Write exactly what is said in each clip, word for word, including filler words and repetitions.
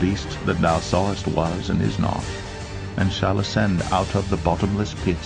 beast that thou sawest was and is not, and shall ascend out of the bottomless pit,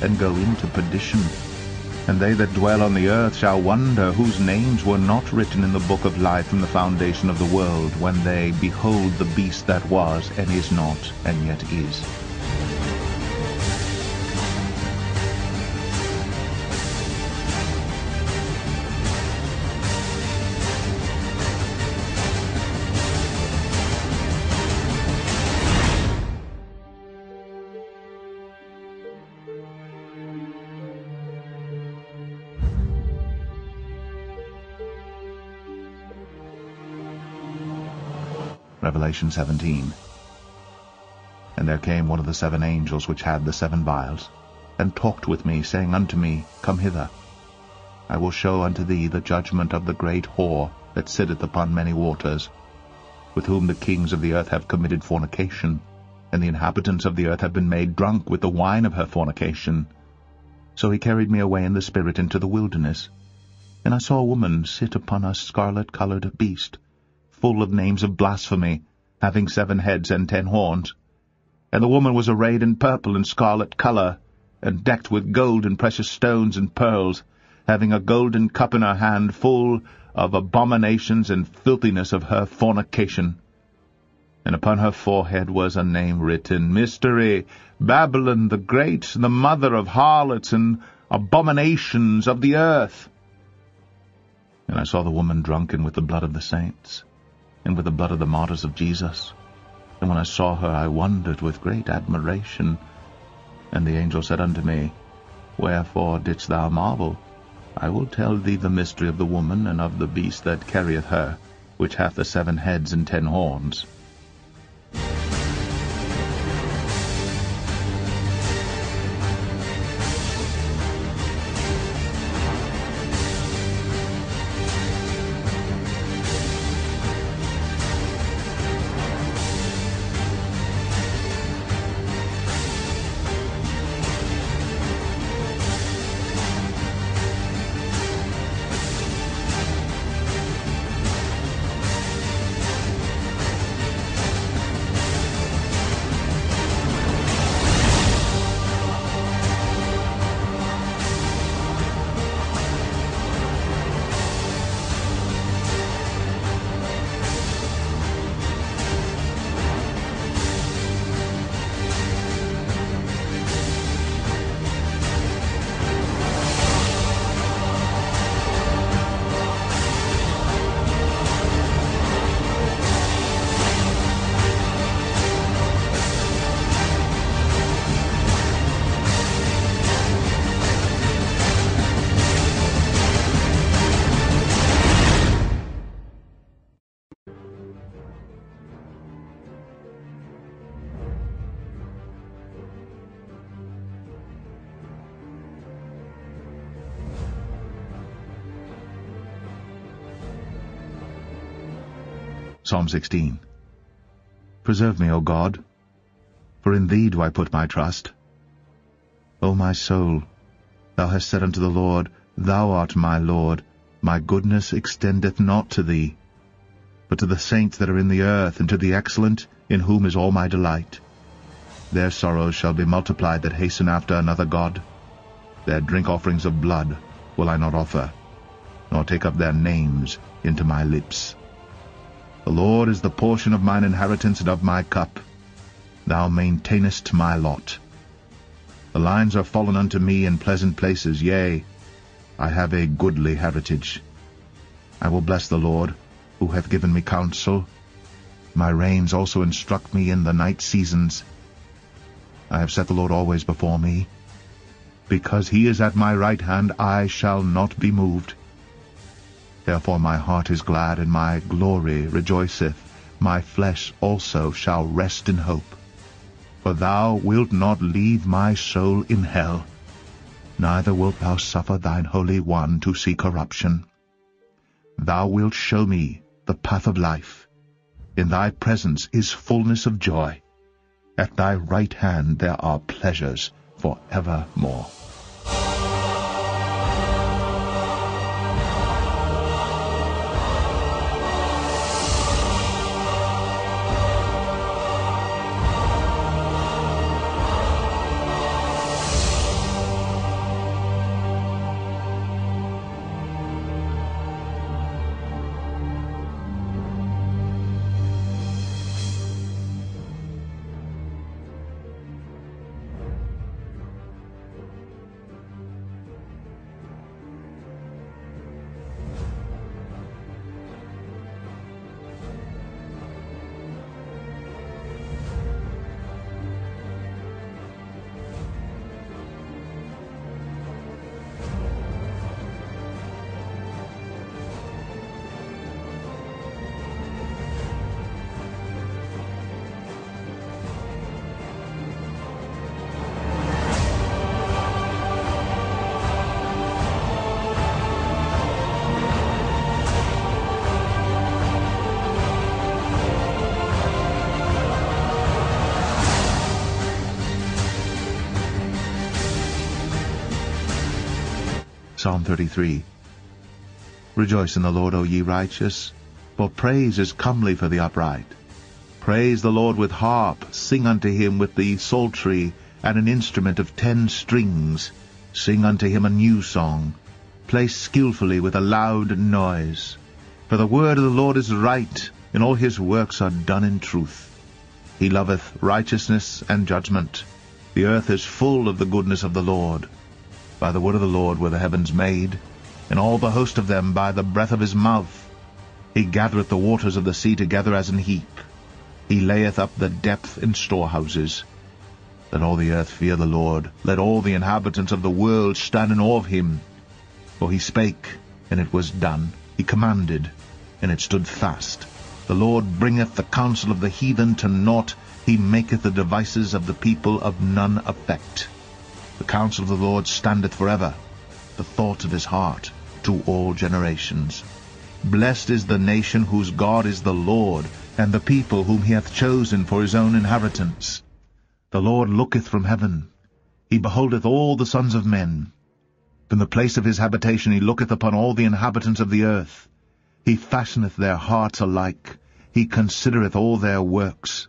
and go into perdition. And they that dwell on the earth shall wonder, whose names were not written in the book of life from the foundation of the world, when they behold the beast that was, and is not, and yet is. Revelation seventeen. And there came one of the seven angels which had the seven vials, and talked with me, saying unto me, Come hither. I will show unto thee the judgment of the great whore that sitteth upon many waters, with whom the kings of the earth have committed fornication, and the inhabitants of the earth have been made drunk with the wine of her fornication. So he carried me away in the spirit into the wilderness, and I saw a woman sit upon a scarlet-coloured beast, full of names of blasphemy, having seven heads and ten horns. And the woman was arrayed in purple and scarlet colour, and decked with gold and precious stones and pearls, having a golden cup in her hand, full of abominations and filthiness of her fornication. And upon her forehead was a name written, Mystery, Babylon the Great, the mother of harlots and abominations of the earth. And I saw the woman drunken with the blood of the saints, and with the blood of the martyrs of Jesus. And when I saw her, I wondered with great admiration. And the angel said unto me, Wherefore didst thou marvel? I will tell thee the mystery of the woman, and of the beast that carrieth her, which hath the seven heads and ten horns. Psalm sixteen. Preserve me, O God, for in thee do I put my trust. O my soul, thou hast said unto the Lord, Thou art my Lord, my goodness extendeth not to thee, but to the saints that are in the earth, and to the excellent, in whom is all my delight. Their sorrows shall be multiplied that hasten after another God. Their drink offerings of blood will I not offer, nor take up their names into my lips. The Lord is the portion of mine inheritance and of my cup. Thou maintainest my lot. The lines are fallen unto me in pleasant places, yea, I have a goodly heritage. I will bless the Lord, who hath given me counsel. My reins also instruct me in the night seasons. I have set the Lord always before me. Because he is at my right hand, I shall not be moved. Therefore my heart is glad, and my glory rejoiceth. My flesh also shall rest in hope. For thou wilt not leave my soul in hell, neither wilt thou suffer thine Holy One to see corruption. Thou wilt show me the path of life. In thy presence is fullness of joy. At thy right hand there are pleasures for evermore. Psalm thirty-three. Rejoice in the Lord, O ye righteous, for praise is comely for the upright. Praise the Lord with harp, sing unto him with the psaltery, and an instrument of ten strings. Sing unto him a new song. Play skillfully with a loud noise. For the word of the Lord is right, and all his works are done in truth. He loveth righteousness and judgment. The earth is full of the goodness of the Lord. By the word of the Lord were the heavens made, and all the host of them by the breath of his mouth. He gathereth the waters of the sea together as an heap. He layeth up the depth in storehouses. Let all the earth fear the Lord. Let all the inhabitants of the world stand in awe of him. For he spake, and it was done. He commanded, and it stood fast. The Lord bringeth the counsel of the heathen to naught. He maketh the devices of the people of none effect. The counsel of the Lord standeth forever, the thoughts of his heart to all generations. Blessed is the nation whose God is the Lord, and the people whom he hath chosen for his own inheritance. The Lord looketh from heaven. He beholdeth all the sons of men. From the place of his habitation he looketh upon all the inhabitants of the earth. He fashioneth their hearts alike. He considereth all their works.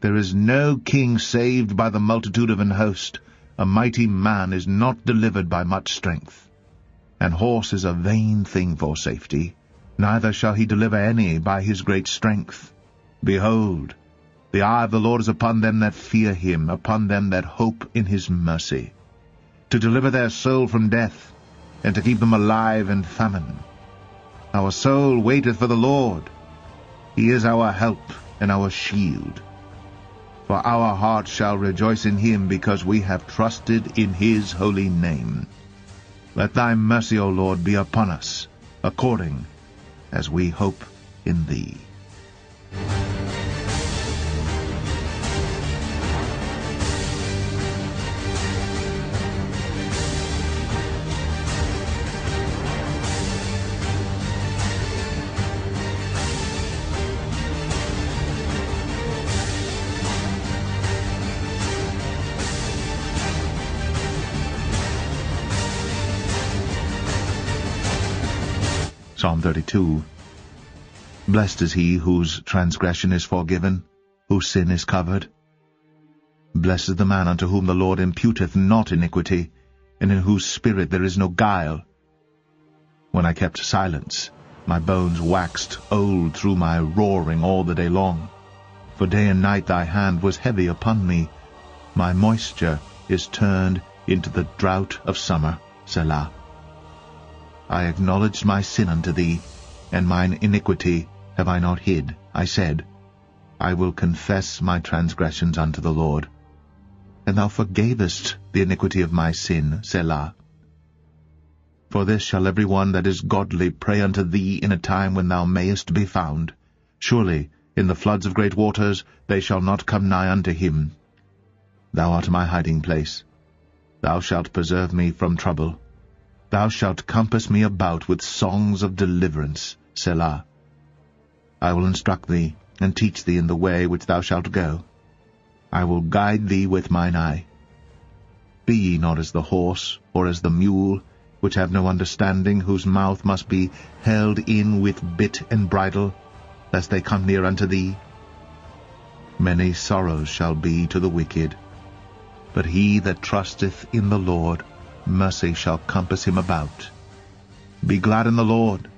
There is no king saved by the multitude of an host. A mighty man is not delivered by much strength. An horse is a vain thing for safety. Neither shall he deliver any by his great strength. Behold, the eye of the Lord is upon them that fear him, upon them that hope in his mercy, to deliver their soul from death, and to keep them alive in famine. Our soul waiteth for the Lord. He is our help and our shield. For our heart shall rejoice in him, because we have trusted in his holy name. Let thy mercy, O Lord, be upon us, according as we hope in thee. Psalm thirty-two. Blessed is he whose transgression is forgiven, whose sin is covered. Blessed is the man unto whom the Lord imputeth not iniquity, and in whose spirit there is no guile. When I kept silence, my bones waxed old through my roaring all the day long. For day and night thy hand was heavy upon me. My moisture is turned into the drought of summer. Selah. I acknowledged my sin unto thee, and mine iniquity have I not hid. I said, I will confess my transgressions unto the Lord. And thou forgavest the iniquity of my sin, Selah. For this shall every one that is godly pray unto thee in a time when thou mayest be found. Surely in the floods of great waters they shall not come nigh unto him. Thou art my hiding place. Thou shalt preserve me from trouble. Thou shalt compass me about with songs of deliverance, Selah. I will instruct thee, and teach thee in the way which thou shalt go. I will guide thee with mine eye. Be ye not as the horse, or as the mule, which have no understanding, whose mouth must be held in with bit and bridle, lest they come near unto thee. Many sorrows shall be to the wicked, but he that trusteth in the Lord, mercy shall compass him about. Be glad in the Lord,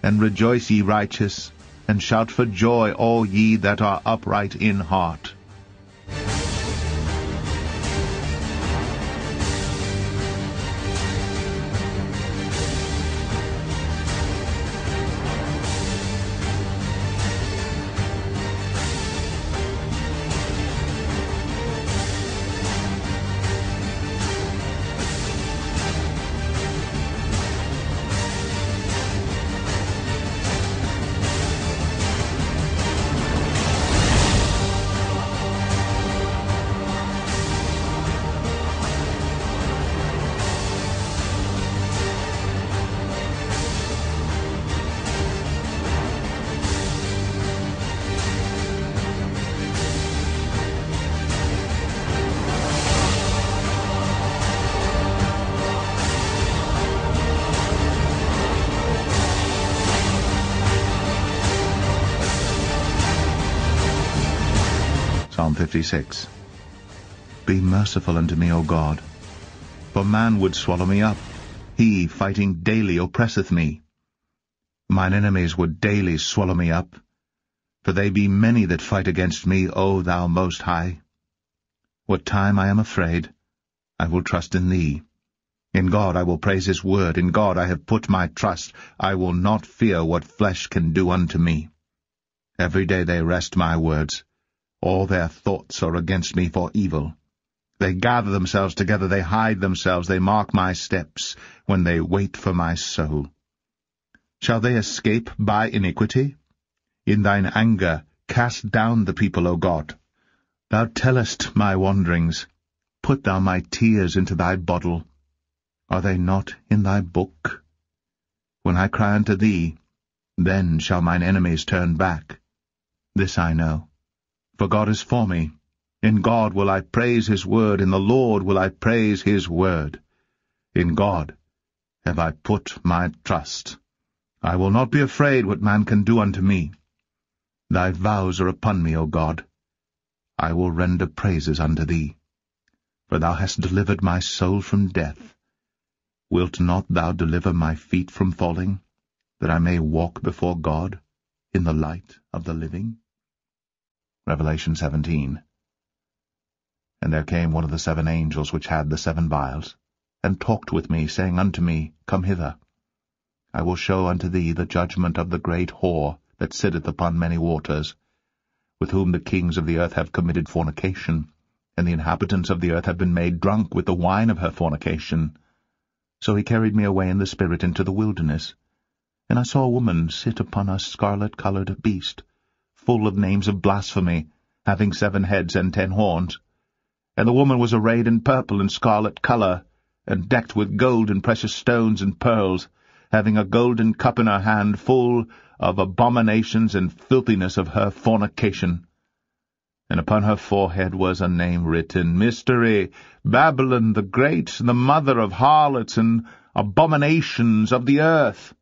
and rejoice, ye righteous, and shout for joy, all ye that are upright in heart. Psalm fifty-six. Be merciful unto me, O God, for man would swallow me up. He, fighting daily, oppresseth me. Mine enemies would daily swallow me up, for they be many that fight against me, O thou Most High. What time I am afraid, I will trust in thee. In God I will praise his word. In God I have put my trust. I will not fear what flesh can do unto me. Every day they wrest my words. All their thoughts are against me for evil. They gather themselves together. They hide themselves. They mark my steps when they wait for my soul. Shall they escape by iniquity? In thine anger cast down the people, O God. Thou tellest my wanderings. Put thou my tears into thy bottle. Are they not in thy book? When I cry unto thee, then shall mine enemies turn back. This I know, for God is for me. In God will I praise his word. In the Lord will I praise his word. In God have I put my trust. I will not be afraid what man can do unto me. Thy vows are upon me, O God. I will render praises unto thee. For thou hast delivered my soul from death. Wilt not thou deliver my feet from falling, that I may walk before God in the light of the living? Revelation seventeen. And there came one of the seven angels which had the seven vials, and talked with me, saying unto me, Come hither. I will show unto thee the judgment of the great whore that sitteth upon many waters, with whom the kings of the earth have committed fornication, and the inhabitants of the earth have been made drunk with the wine of her fornication. So he carried me away in the spirit into the wilderness. And I saw a woman sit upon a scarlet-coloured beast, full of names of blasphemy, having seven heads and ten horns. And the woman was arrayed in purple and scarlet colour, and decked with gold and precious stones and pearls, having a golden cup in her hand, full of abominations and filthiness of her fornication. And upon her forehead was a name written, Mystery, Babylon the Great, the mother of harlots and abominations of the earth.